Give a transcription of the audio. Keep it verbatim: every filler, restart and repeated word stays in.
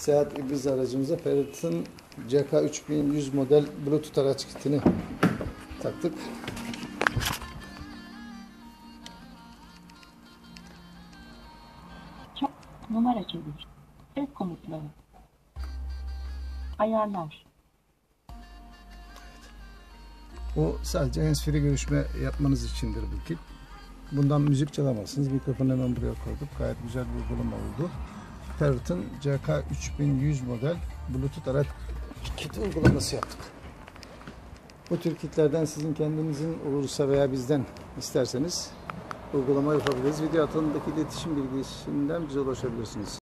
Seat İbiza aracımıza Parrot'ın C K üç bin yüz model Bluetooth araç kitini taktık. Çok numara çevir. Ses komutları. Ayarlar. O sadece handsfree görüşme yapmanız içindir bu kit. Bundan müzik çalamazsınız. Mikrofonu hemen buraya koyduk. Gayet güzel bir uygulama oldu. Parrot'ın C K üç bin yüz model Bluetooth araç kit uygulaması yaptık. Bu tür kitlerden sizin kendinizin olursa veya bizden isterseniz uygulama yapabiliriz. Video altındaki iletişim bilgisinden bize ulaşabilirsiniz.